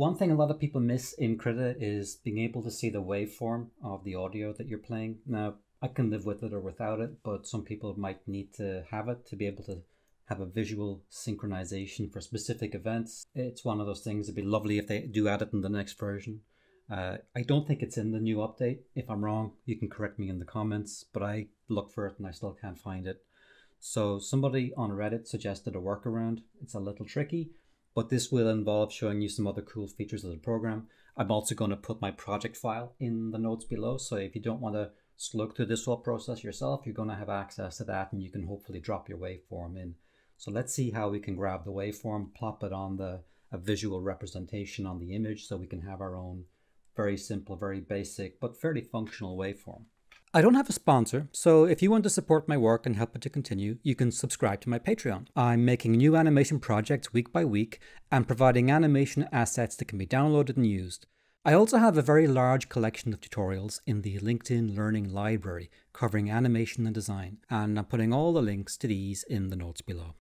One thing a lot of people miss in Krita is being able to see the waveform of the audio that you're playing. Now, I can live with it or without it, but some people might need to have it to be able to have a visual synchronization for specific events. It's one of those things. It'd be lovely if they do add it in the next version. I don't think it's in the new update. If I'm wrong, you can correct me in the comments, but I looked for it and I still can't find it. So somebody on Reddit suggested a workaround. It's a little tricky, but this will involve showing you some other cool features of the program. I'm also going to put my project file in the notes below. So if you don't want to look through this whole process yourself, you're going to have access to that and you can hopefully drop your waveform in. So let's see how we can grab the waveform, plop it on a visual representation on the image so we can have our own very simple, very basic, but fairly functional waveform. I don't have a sponsor, so if you want to support my work and help it to continue, you can subscribe to my Patreon. I'm making new animation projects week by week and providing animation assets that can be downloaded and used. I also have a very large collection of tutorials in the LinkedIn Learning Library covering animation and design, and I'm putting all the links to these in the notes below.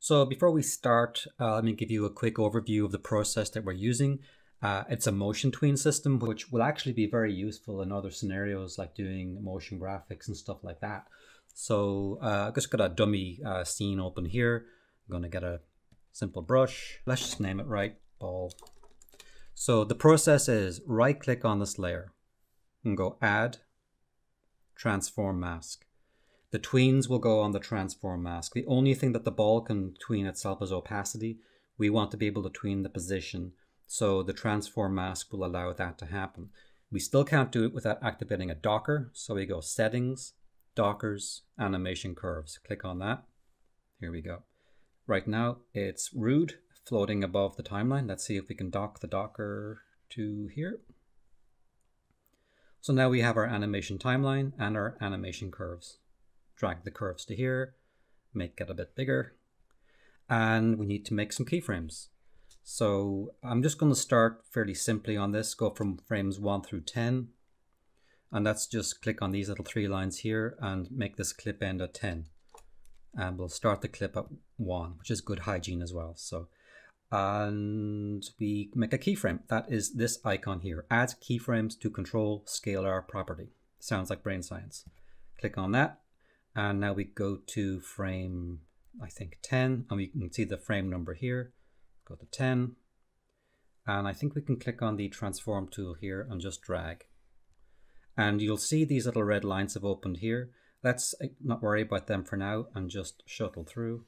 So before we start, let me give you a quick overview of the process that we're using. It's a motion tween system, which will actually be very useful in other scenarios like doing motion graphics and stuff like that. So I've just got a dummy scene open here. I'm going to get a simple brush. Let's just name it right, ball. So the process is right click on this layer and go add, transform mask. The tweens will go on the transform mask. The only thing that the ball can tween itself is opacity. We want to be able to tween the position. So the transform mask will allow that to happen. We still can't do it without activating a docker. So we go settings, dockers, animation curves. Click on that. Here we go. Right now it's rude, floating above the timeline. Let's see if we can dock the docker to here. So now we have our animation timeline and our animation curves. Drag the curves to here, make it a bit bigger. And we need to make some keyframes. So I'm just going to start fairly simply on this, go from frames 1 through 10. And let's just click on these little three lines here and make this clip end at 10. And we'll start the clip at 1, which is good hygiene as well. So, and we make a keyframe. That is this icon here. Add keyframes to control scalar property. Sounds like brain science. Click on that. And now we go to frame, I think 10, and we can see the frame number here. Go to 10. And I think we can click on the transform tool here and just drag. And you'll see these little red lines have opened here. Let's not worry about them for now and just shuttle through.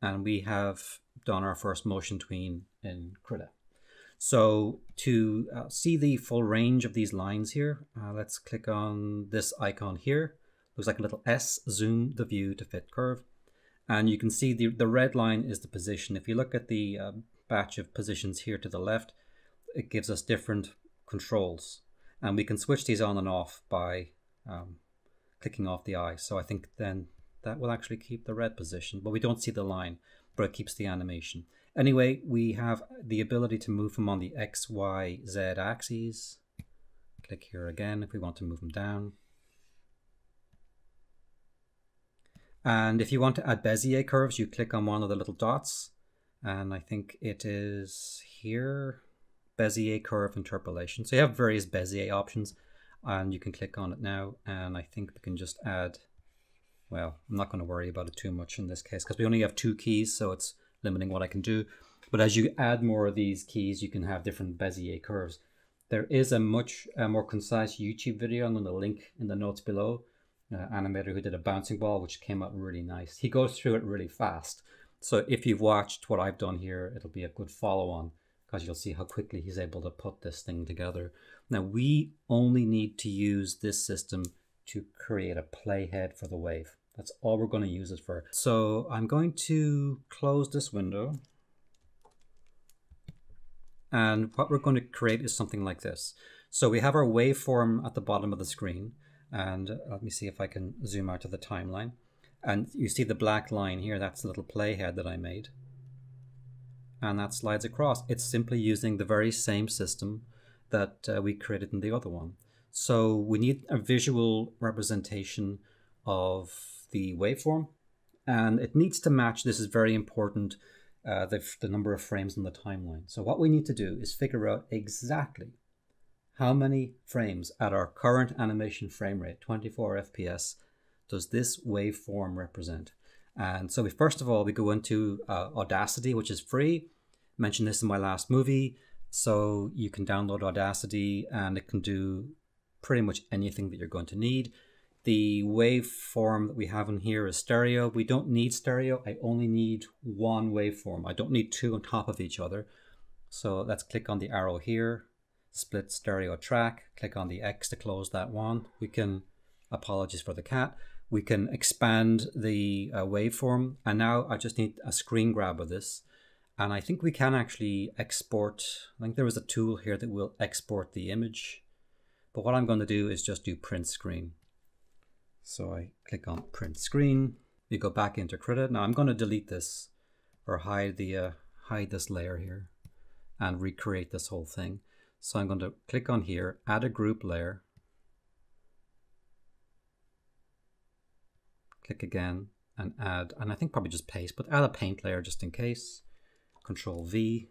And we have done our first motion tween in Krita. So to see the full range of these lines here, let's click on this icon here. Looks like a little S, zoom the view to fit curve. And you can see the red line is the position. If you look at the batch of positions here to the left, it gives us different controls. And we can switch these on and off by clicking off the eye. So I think then that will actually keep the red position, but we don't see the line, but it keeps the animation. Anyway, we have the ability to move them on the X, Y, Z axes. Click here again if we want to move them down. And if you want to add Bezier curves, you click on one of the little dots. And I think it is here, Bezier curve interpolation. So you have various Bezier options and you can click on it now. And I think we can just add, well, I'm not going to worry about it too much in this case because we only have 2 keys. So it's limiting what I can do. But as you add more of these keys, you can have different Bezier curves. There is a much more concise YouTube video. I'm going to link in the notes below. Animator who did a bouncing ball, which came out really nice. He goes through it really fast. So if you've watched what I've done here, it'll be a good follow on because you'll see how quickly he's able to put this thing together. Now we only need to use this system to create a playhead for the wave. That's all we're going to use it for. So I'm going to close this window. And what we're going to create is something like this. So we have our waveform at the bottom of the screen. And let me see if I can zoom out to the timeline. And you see the black line here, that's the little playhead that I made. And that slides across. It's simply using the very same system that we created in the other one. So we need a visual representation of the waveform. And it needs to match, this is very important, the number of frames on the timeline. So what we need to do is figure out exactly how many frames at our current animation frame rate, 24 FPS, does this waveform represent? And so we first of all, we go into Audacity, which is free. I mentioned this in my last movie. So you can download Audacity and it can do pretty much anything that you're going to need. The waveform that we have in here is stereo. We don't need stereo. I only need one waveform. I don't need two on top of each other. So let's click on the arrow here, split stereo track, click on the X to close that one. We can, apologies for the cat, we can expand the waveform. And now I just need a screen grab of this. And I think we can actually export. I think there was a tool here that will export the image. But what I'm going to do is just do print screen. So I click on print screen. We go back into Krita. Now I'm going to delete this or hide the hide this layer here and recreate this whole thing. So I'm going to click on here, add a group layer. Click again and add, and I think probably just paste, but add a paint layer just in case. Control V,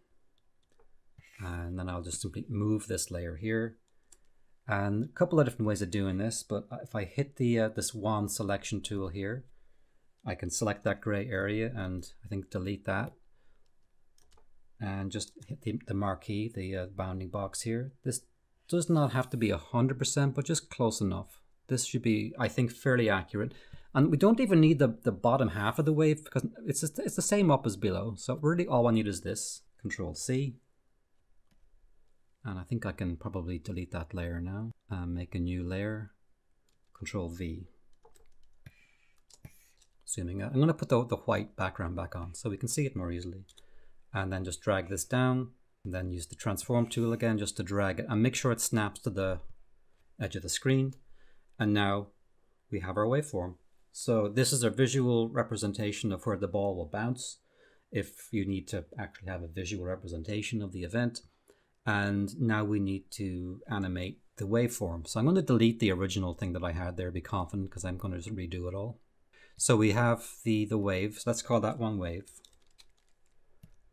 and then I'll just simply move this layer here. And a couple of different ways of doing this, but if I hit the this wand selection tool here, I can select that gray area and I think delete that, and just hit the marquee, the bounding box here. This does not have to be 100%, but just close enough. This should be, I think, fairly accurate. And we don't even need the bottom half of the wave because it's just, it's the same up as below. So really all I need is this. Control C. And I think I can probably delete that layer now and make a new layer. Control V. Zooming out. I'm going to put the white background back on so we can see it more easily. And then just drag this down and then use the transform tool again just to drag it and make sure it snaps to the edge of the screen. And now we have our waveform. So this is a visual representation of where the ball will bounce if you need to actually have a visual representation of the event. And now we need to animate the waveform. So I'm going to delete the original thing that I had there, be confident, because I'm going to just redo it all. So we have the waves. Let's call that one wave.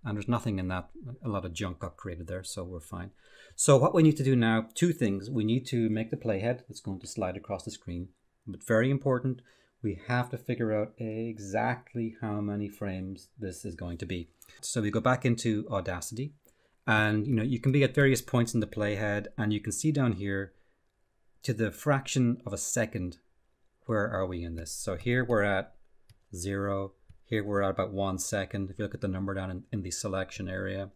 And there's nothing in that. A lot of junk got created there, so we're fine. So what we need to do now, two things. We need to make the playhead that's going to slide across the screen. But very important, we have to figure out exactly how many frames this is going to be. So we go back into Audacity and you can be at various points in the playhead and you can see down here to the fraction of a second, where are we in this? So here we're at 0, here we're at about 1 second. If you look at the number down in the selection area.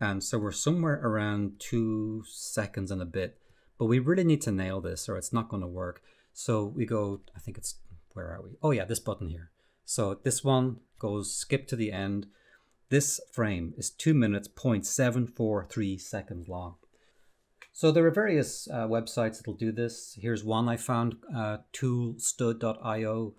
And so we're somewhere around 2 seconds and a bit, but we really need to nail this or it's not going to work. So we go, I think it's, where are we? Oh yeah, this button here. So this one goes skip to the end. This frame is 2 minutes, 0.743 seconds long. So there are various websites that'll do this. Here's one I found, toolstud.io.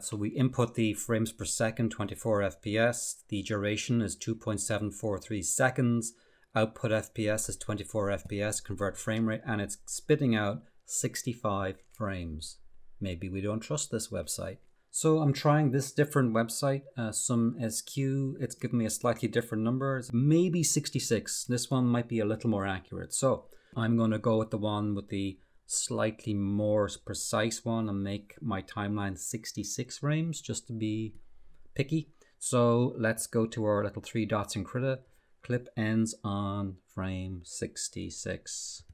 So we input the frames per second, 24 FPS. The duration is 2.743 seconds. Output FPS is 24 FPS, convert frame rate, and it's spitting out 65 frames. Maybe we don't trust this website. So I'm trying this different website, some SQ. It's giving me a slightly different number. It's maybe 66. This one might be a little more accurate. So I'm going to go with the one with the slightly more precise one and make my timeline 66 frames just to be picky. So let's go to our little three dots in Krita. Clip ends on frame 66.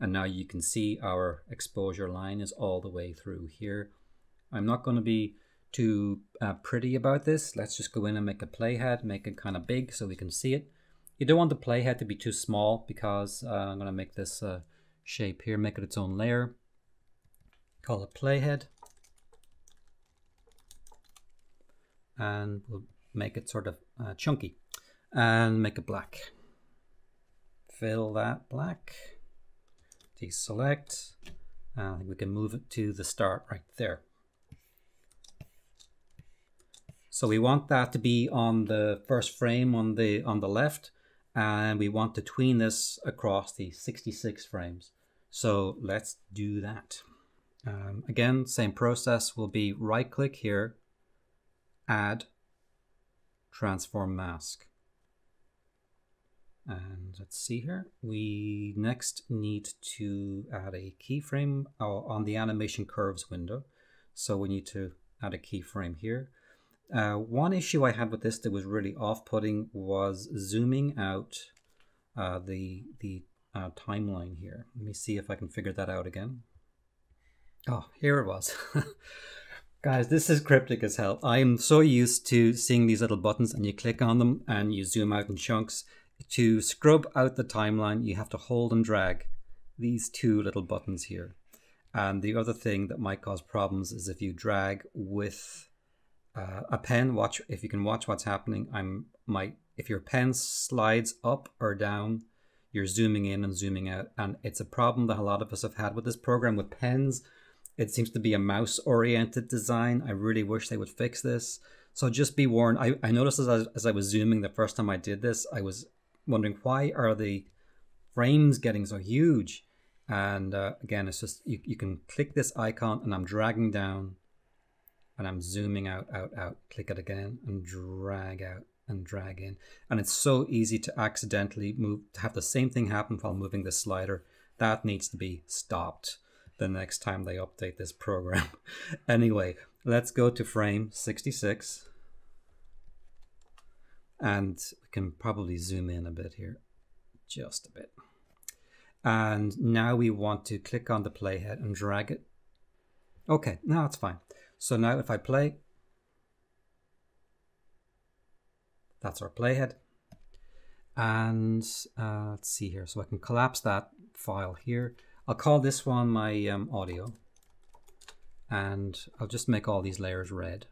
And now you can see our exposure line is all the way through here. I'm not going to be too pretty about this. Let's just go in and make a playhead, make it kind of big so we can see it. You don't want the playhead to be too small because I'm going to make this shape here, make it its own layer. Call it playhead. And we'll make it sort of chunky and make it black. Fill that black. Deselect, and I think we can move it to the start right there. So we want that to be on the first frame on the left, and we want to tween this across the 66 frames. So let's do that. Again, same process will be right click here, add, transform mask. And let's see here, we next need to add a keyframe on the animation curves window. So we need to add a keyframe here. One issue I had with this that was really off-putting was zooming out the timeline here. Let me see if I can figure that out again. Oh, here it was. Guys, this is cryptic as hell. I am so used to seeing these little buttons and you click on them and you zoom out in chunks. To scrub out the timeline, you have to hold and drag these two little buttons here. And the other thing that might cause problems is if you drag with a pen, if you can watch what's happening, if your pen slides up or down, you're zooming in and zooming out. And it's a problem that a lot of us have had with this program with pens. It seems to be a mouse-oriented design. I really wish they would fix this. So just be warned. I noticed as I was zooming the first time I did this, I was wondering, why are the frames getting so huge? And again, it's just, you can click this icon and I'm dragging down and I'm zooming out, out, out, click it again and drag out and drag in. And it's so easy to accidentally have the same thing happen while moving the slider. That needs to be stopped the next time they update this program. Anyway, let's go to frame 66. And we can probably zoom in a bit here, just a bit. And now we want to click on the playhead and drag it. Okay, now it's fine. So now if I play, that's our playhead. And let's see here. So I can collapse that file here. I'll call this one my audio. And I'll just make all these layers red,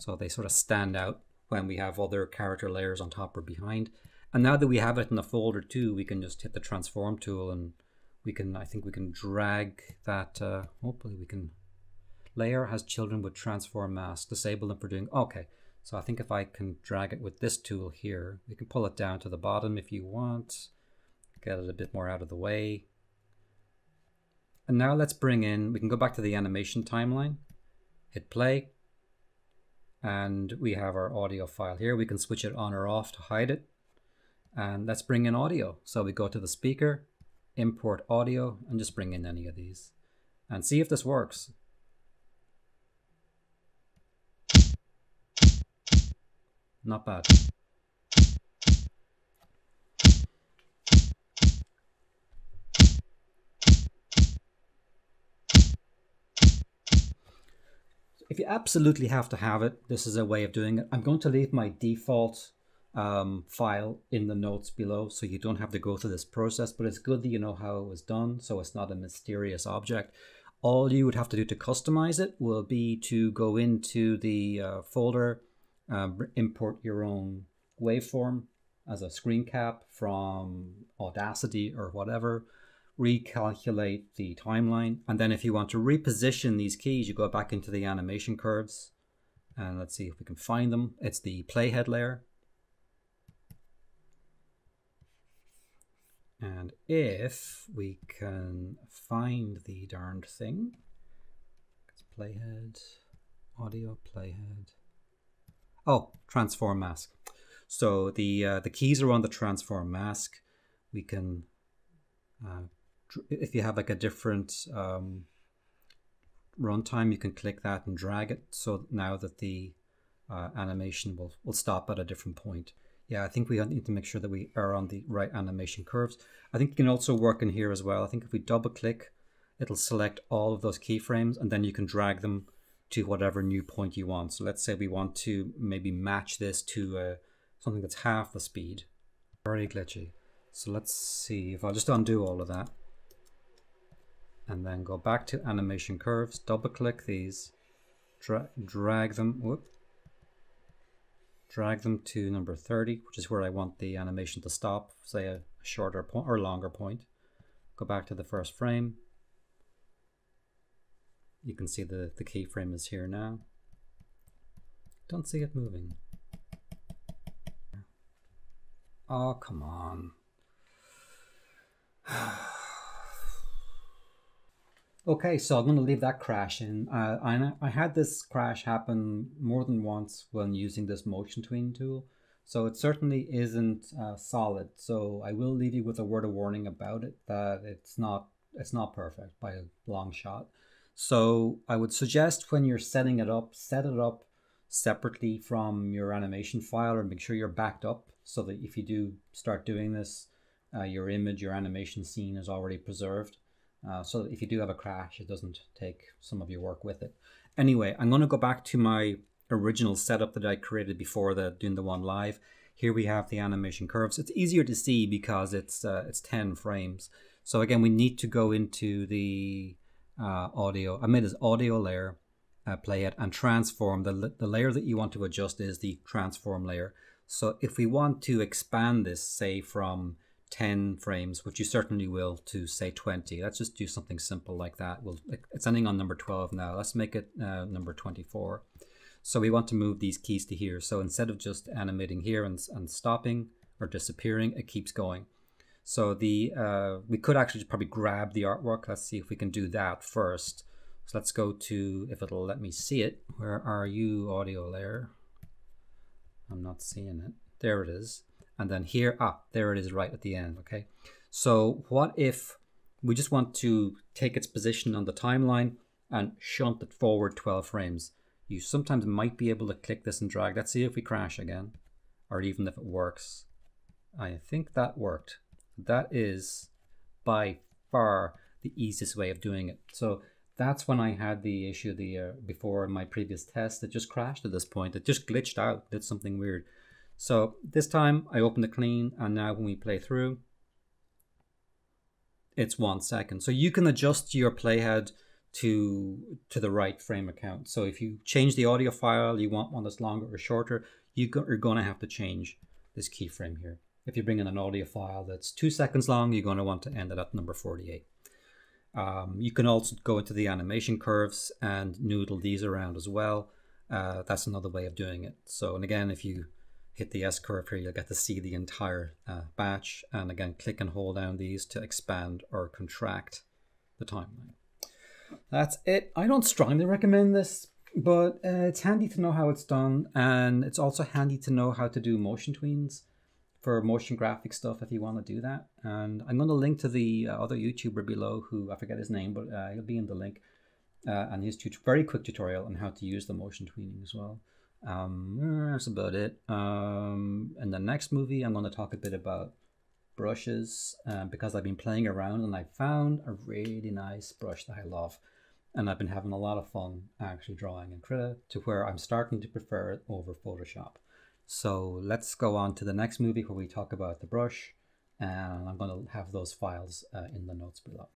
so they sort of stand out when we have other character layers on top or behind. And now that we have it in a folder too, we can just hit the transform tool and we can, I think we can drag that, hopefully we can, layer has children with transform mask, disable them for doing, okay. So I think if I can drag it with this tool here, we can pull it down to the bottom if you want, get it a bit more out of the way. And now let's bring in, we can go back to the animation timeline, hit play, and we have our audio file here. We can switch it on or off to hide it. And let's bring in audio. So we go to the speaker, import audio, and just bring in any of these and see if this works. Not bad. If you absolutely have to have it, this is a way of doing it. I'm going to leave my default file in the notes below so you don't have to go through this process, but it's good that you know how it was done so it's not a mysterious object. All you would have to do to customize it will be to go into the folder, import your own waveform as a screen cap from Audacity or whatever, recalculate the timeline, and then if you want to reposition these keys, you go back into the animation curves and let's see if we can find them. It's the playhead layer. And if we can find the darned thing, it's playhead, audio, playhead. Oh, transform mask. So the keys are on the transform mask. We can, if you have like a different runtime, you can click that and drag it. So now that the animation will stop at a different point. Yeah, I think we need to make sure that we are on the right animation curves. I think you can also work in here as well. I think if we double click, it'll select all of those keyframes and then you can drag them to whatever new point you want. So let's say we want to maybe match this to something that's half the speed. Very glitchy. So let's see if I'll just undo all of that. And then go back to animation curves, double click these, drag them, drag them to number 30, which is where I want the animation to stop, say a shorter point or longer point. Go back to the first frame. You can see the keyframe is here now. Don't see it moving. Oh, come on. Okay, so I'm going to leave that crash in. I had this crash happen more than once when using this motion tween tool, so it certainly isn't solid. So I will leave you with a word of warning about it, that it's not perfect by a long shot. So I would suggest when you're setting it up, set it up separately from your animation file, and make sure you're backed up so that if you do start doing this, your image, your animation scene is already preserved. So if you do have a crash, it doesn't take some of your work with it. Anyway, I'm going to go back to my original setup that I created before doing the one live. Here we have the animation curves. It's easier to see because it's 10 frames. So again, we need to go into the audio. I made this audio layer, play it, and transform. The layer that you want to adjust is the transform layer. So if we want to expand this, say from 10 frames, which you certainly will, to say 20. Let's just do something simple like that. It's ending on number 12 now. Let's make it number 24. So we want to move these keys to here. So instead of just animating here and stopping or disappearing, it keeps going. So we could actually probably grab the artwork. Let's see if we can do that first. So let's go to, if it'll let me see it, where are you, audio layer? I'm not seeing it. There it is. And then here, there it is right at the end, okay? So what if we just want to take its position on the timeline and shunt it forward 12 frames? You sometimes might be able to click this and drag. Let's see if we crash again, or even if it works. I think that worked. That is by far the easiest way of doing it. So that's when I had the issue before in my previous test. It just crashed at this point. It just glitched out, did something weird. So this time I open the clean, and now when we play through, it's 1 second. So you can adjust your playhead to the right frame count. So if you change the audio file, you want one that's longer or shorter, you're gonna have to change this keyframe here. If you bring in an audio file that's 2 seconds long, you're gonna want to end it at number 48. You can also go into the animation curves and noodle these around as well. That's another way of doing it. So, and again, if you hit the S curve here, you'll get to see the entire batch. And again, click and hold down these to expand or contract the timeline. That's it. I don't strongly recommend this, but it's handy to know how it's done. And it's also handy to know how to do motion tweens for motion graphic stuff if you want to do that. And I'm going to link to the other YouTuber below who, I forget his name, but he'll be in the link. And his very quick tutorial on how to use the motion tweening as well. That's about it. In the next movie, I'm going to talk a bit about brushes because I've been playing around and I found a really nice brush that I love. And I've been having a lot of fun actually drawing in Krita to where I'm starting to prefer it over Photoshop. So let's go on to the next movie where we talk about the brush, and I'm going to have those files in the notes below.